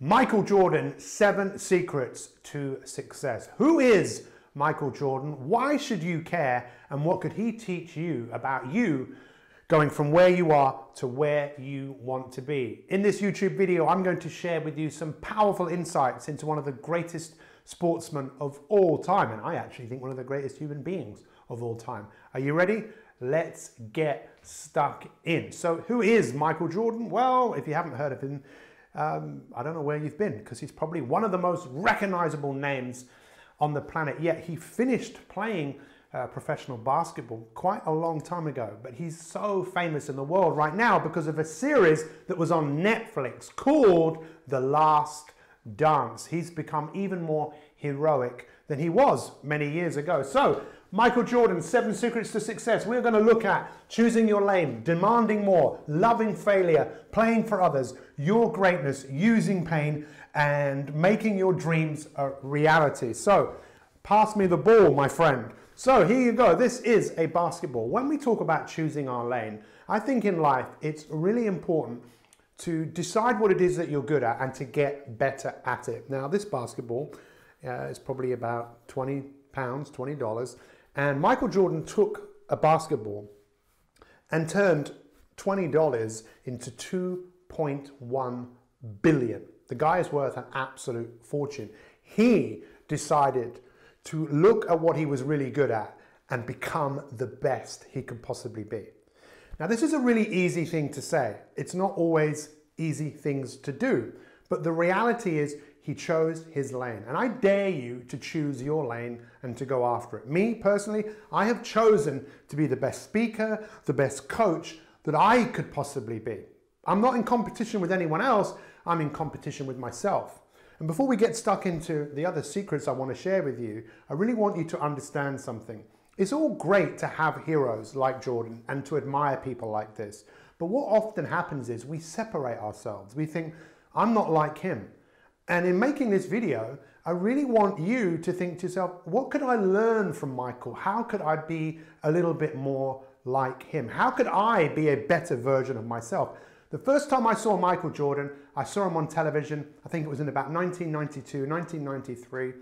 Michael Jordan, 7 secrets to success. Who is Michael Jordan? Why should you care? And what could he teach you about you going from where you are to where you want to be? In this YouTube video, I'm going to share with you some powerful insights into one of the greatest sportsmen of all time. And I actually think one of the greatest human beings of all time. Are you ready? Let's get stuck in. So who is Michael Jordan? Well, if you haven't heard of him, I don't know where you've been, because he's probably one of the most recognizable names on the planet. Yet he finished playing professional basketball quite a long time ago, but he's so famous in the world right now because of a series that was on Netflix called The Last Dance. He's become even more heroic than he was many years ago. So Michael Jordan, 7 secrets to success. We're going to look at choosing your lane, demanding more, loving failure, playing for others, your greatness, using pain, and making your dreams a reality. So pass me the ball, my friend. So here you go. This is a basketball. When we talk about choosing our lane, I think in life it's really important to decide what it is that you're good at and to get better at it. Now this basketball is probably about £20, $20. And Michael Jordan took a basketball and turned $20 into $2.1 billion. The guy is worth an absolute fortune. He decided to look at what he was really good at and become the best he could possibly be. Now, this is a really easy thing to say. It's not always easy things to do, but the reality is he chose his lane, and I dare you to choose your lane and to go after it. Me, personally, I have chosen to be the best speaker, the best coach that I could possibly be. I'm not in competition with anyone else, I'm in competition with myself. And before we get stuck into the other secrets I want to share with you, I really want you to understand something. It's all great to have heroes like Jordan and to admire people like this, but what often happens is we separate ourselves. We think, I'm not like him. And in making this video, I really want you to think to yourself, what could I learn from Michael? How could I be a little bit more like him? How could I be a better version of myself? The first time I saw Michael Jordan, I saw him on television. I think it was in about 1992, 1993.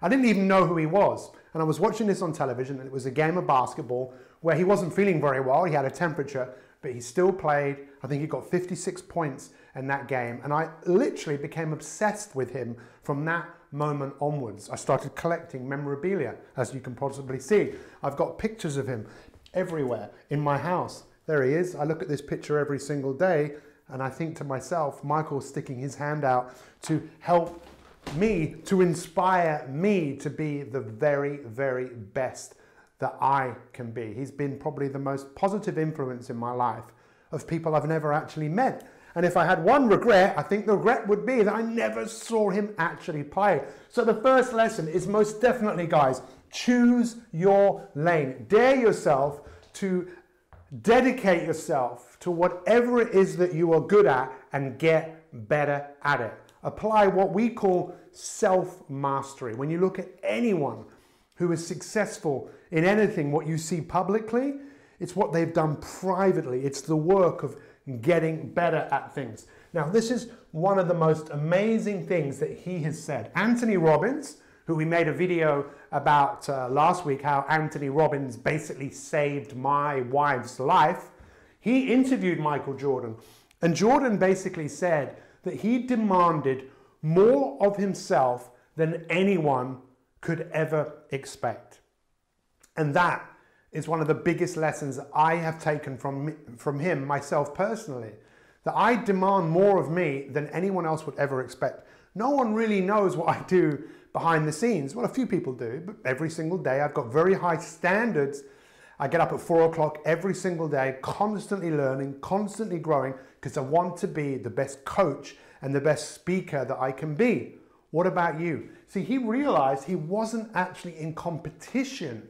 I didn't even know who he was. And I was watching this on television, and it was a game of basketball where he wasn't feeling very well. He had a temperature, but he still played. I think he got 56 points in that game, and I literally became obsessed with him from that moment onwards. I started collecting memorabilia, as you can possibly see. I've got pictures of him everywhere in my house. There he is. I look at this picture every single day, and I think to myself, Michael's sticking his hand out to help me, to inspire me to be the very, very best that I can be. He's been probably the most positive influence in my life of people I've never actually met. And if I had one regret, I think the regret would be that I never saw him actually play. So the first lesson is most definitely, guys, choose your lane. Dare yourself to dedicate yourself to whatever it is that you are good at and get better at it. Apply what we call self-mastery. When you look at anyone who is successful in anything, what you see publicly, it's what they've done privately. It's the work of getting better at things. Now, this is one of the most amazing things that he has said. Anthony Robbins, who we made a video about last week, how Anthony Robbins basically saved my wife's life. He interviewed Michael Jordan, and Jordan basically said that he demanded more of himself than anyone could ever expect. And that is one of the biggest lessons I have taken from him, myself personally, that I demand more of me than anyone else would ever expect. No one really knows what I do behind the scenes. Well, a few people do, but every single day I've got very high standards. I get up at 4 o'clock every single day, constantly learning, constantly growing, because I want to be the best coach and the best speaker that I can be. What about you? See, he realized he wasn't actually in competition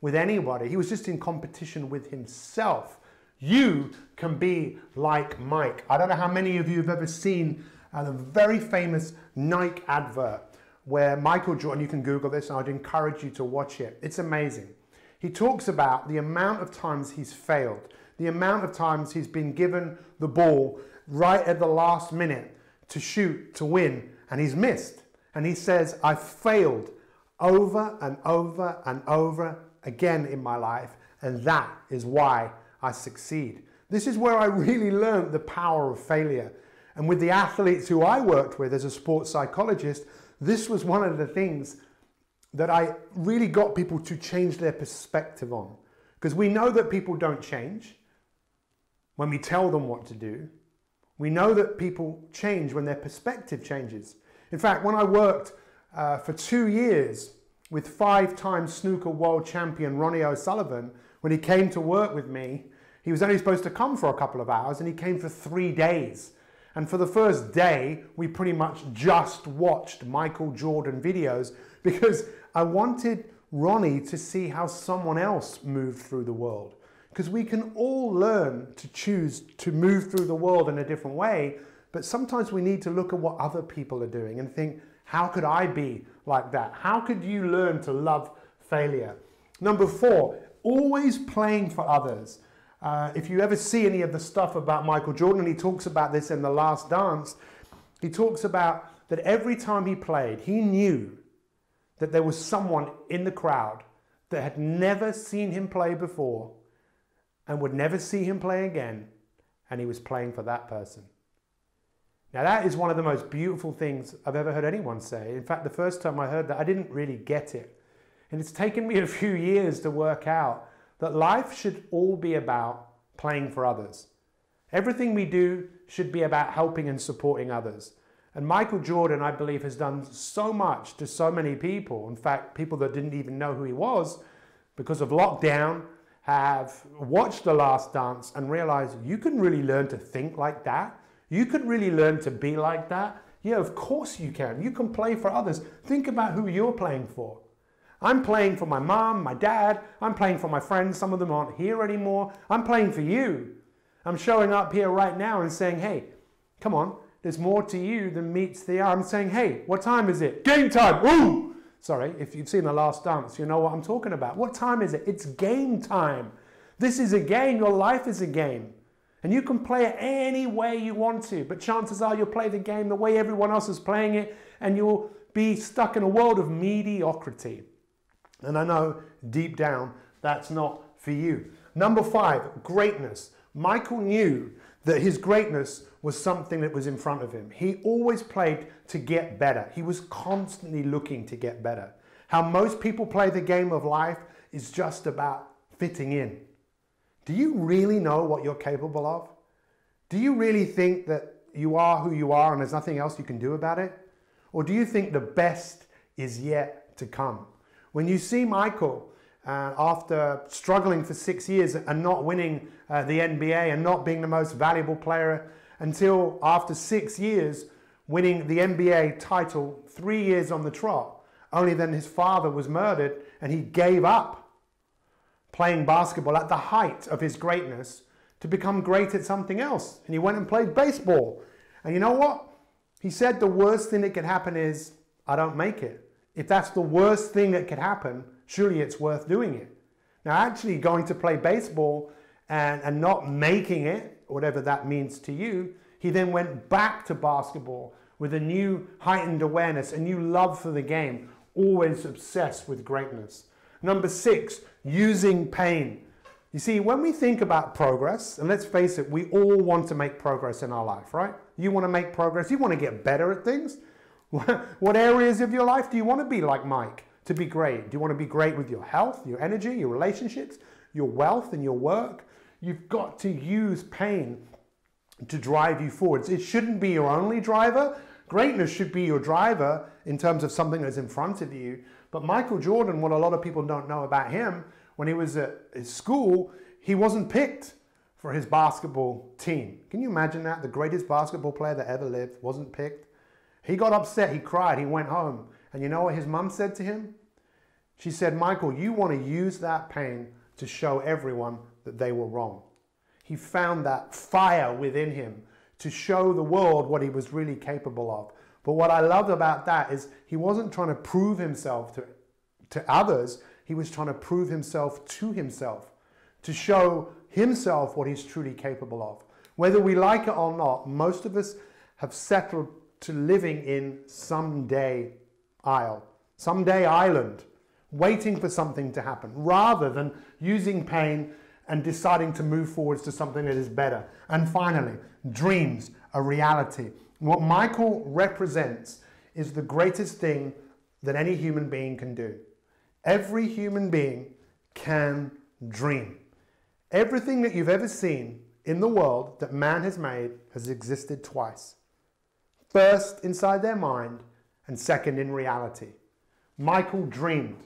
with anybody. He was just in competition with himself. You can be like Mike. I don't know how many of you have ever seen the very famous Nike advert where Michael Jordan, you can Google this, and I'd encourage you to watch it. It's amazing. He talks about the amount of times he's failed, the amount of times he's been given the ball right at the last minute to shoot, to win, and he's missed. And he says, I've failed over and over and over again in my life, and that is why I succeed. This is where I really learned the power of failure. And with the athletes who I worked with as a sports psychologist, this was one of the things that I really got people to change their perspective on. Because we know that people don't change when we tell them what to do. We know that people change when their perspective changes. In fact, when I worked for 2 years with 5-time snooker world champion Ronnie O'Sullivan, when he came to work with me, he was only supposed to come for a couple of hours, and he came for 3 days. And for the first day, we pretty much just watched Michael Jordan videos, because I wanted Ronnie to see how someone else moved through the world. Because we can all learn to choose to move through the world in a different way, but sometimes we need to look at what other people are doing and think, how could I be like that? How could you learn to love failure? Number 4, always playing for others. If you ever see any of the stuff about Michael Jordan, he talks about this in The Last Dance. He talks about that every time he played, he knew that there was someone in the crowd that had never seen him play before and would never see him play again, and he was playing for that person. Now that is one of the most beautiful things I've ever heard anyone say. In fact, the first time I heard that, I didn't really get it. And it's taken me a few years to work out that life should all be about playing for others. Everything we do should be about helping and supporting others. And Michael Jordan, I believe, has done so much to so many people. In fact, people that didn't even know who he was because of lockdown have watched The Last Dance and realized you can really learn to think like that. You can really learn to be like that. Yeah, of course you can. You can play for others. Think about who you're playing for. I'm playing for my mom, my dad. I'm playing for my friends. Some of them aren't here anymore. I'm playing for you. I'm showing up here right now and saying, hey, come on. There's more to you than meets the eye. I'm saying, hey, what time is it? Game time. Ooh! Sorry, if you've seen The Last Dance, you know what I'm talking about. What time is it? It's game time. This is a game. Your life is a game. And you can play it any way you want to. But chances are you'll play the game the way everyone else is playing it. And you'll be stuck in a world of mediocrity. And I know deep down that's not for you. Number 5, greatness. Michael knew that his greatness was something that was in front of him. He always played to get better. He was constantly looking to get better. How most people play the game of life is just about fitting in. Do you really know what you're capable of? Do you really think that you are who you are and there's nothing else you can do about it? Or do you think the best is yet to come? When you see Michael after struggling for 6 years and not winning the NBA and not being the most valuable player, until after 6 years winning the NBA title 3 years on the trot, only then his father was murdered and he gave up playing basketball at the height of his greatness to become great at something else. And he went and played baseball. And you know what? He said the worst thing that could happen is, I don't make it. If that's the worst thing that could happen, surely it's worth doing it. Now, actually going to play baseball and not making it, whatever that means to you, he then went back to basketball with a new heightened awareness, a new love for the game, always obsessed with greatness. Number 6, using pain. You see, when we think about progress, and let's face it, we all want to make progress in our life, right? You want to make progress, you want to get better at things. What areas of your life do you want to be like Mike to be great? Do you want to be great with your health, your energy, your relationships, your wealth and your work? You've got to use pain to drive you forwards. It shouldn't be your only driver. Greatness should be your driver in terms of something that's in front of you. But Michael Jordan, what a lot of people don't know about him, when he was at his school, he wasn't picked for his basketball team. Can you imagine that? The greatest basketball player that ever lived wasn't picked. He got upset, he cried, he went home. And you know what his mum said to him? She said, Michael, you want to use that pain to show everyone that they were wrong. He found that fire within him to show the world what he was really capable of. But what I loved about that is he wasn't trying to prove himself to others. He was trying to prove himself to himself, to show himself what he's truly capable of. Whether we like it or not, most of us have settled to living in Someday Isle, Someday Island, waiting for something to happen, rather than using pain and deciding to move forwards to something that is better. And finally, dreams are reality. What Michael represents is the greatest thing that any human being can do. Every human being can dream. Everything that you've ever seen in the world that man has made has existed twice. First inside their mind, and second in reality. Michael dreamed.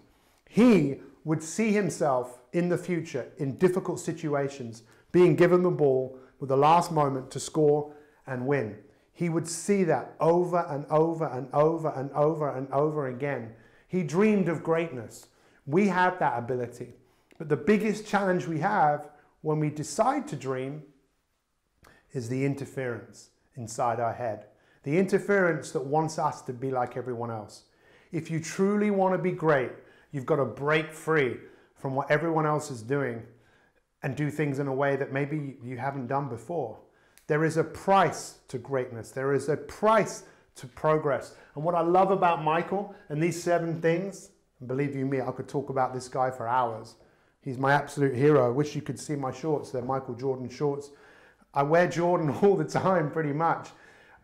He would see himself in the future in difficult situations, being given the ball with the last moment to score and win. He would see that over and over and over and over and over again. He dreamed of greatness. We have that ability. But the biggest challenge we have when we decide to dream is the interference inside our head. The interference that wants us to be like everyone else. If you truly want to be great, you've got to break free from what everyone else is doing and do things in a way that maybe you haven't done before. There is a price to greatness. There is a price to progress. And what I love about Michael and these 7 things, believe you me, I could talk about this guy for hours. He's my absolute hero. I wish you could see my shorts. They're Michael Jordan shorts. I wear Jordan all the time, pretty much.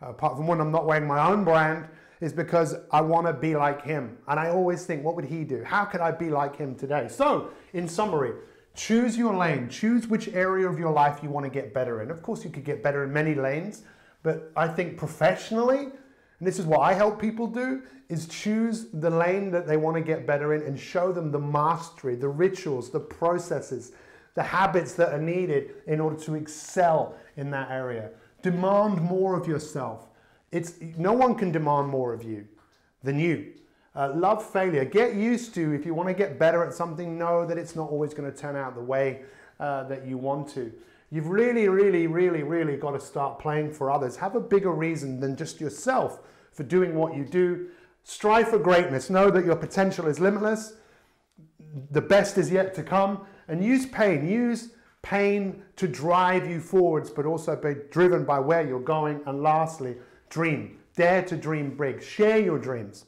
Apart from when I'm not wearing my own brand, is because I want to be like him. And I always think, what would he do? How could I be like him today? So, in summary, choose your lane. Choose which area of your life you want to get better in. Of course, you could get better in many lanes, but I think professionally, and this is what I help people do, is choose the lane that they want to get better in and show them the mastery, the rituals, the processes, the habits that are needed in order to excel in that area. Demand more of yourself. No one can demand more of you than you. Love failure. Get used to, if you want to get better at something, know that it's not always going to turn out the way that you want to. You've really, really, really, really got to start playing for others. Have a bigger reason than just yourself for doing what you do. Strive for greatness. Know that your potential is limitless. The best is yet to come. And use pain. Use pain to drive you forwards, but also be driven by where you're going. And lastly, dream. Dare to dream big. Share your dreams.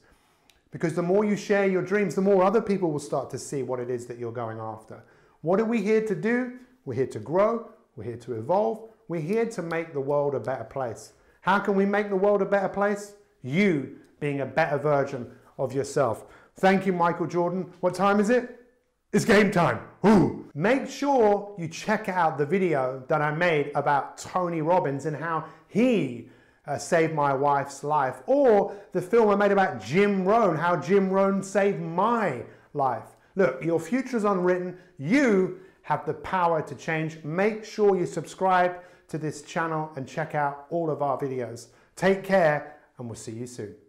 Because the more you share your dreams, the more other people will start to see what it is that you're going after. What are we here to do? We're here to grow. We're here to evolve. We're here to make the world a better place. How can we make the world a better place? You being a better version of yourself. Thank you, Michael Jordan. What time is it? It's game time. Ooh. Make sure you check out the video that I made about Tony Robbins and how he saved my wife's life, or the film I made about Jim Rohn, how Jim Rohn saved my life. Look, your future's unwritten. You have the power to change. Make sure you subscribe to this channel and check out all of our videos. Take care, and we'll see you soon.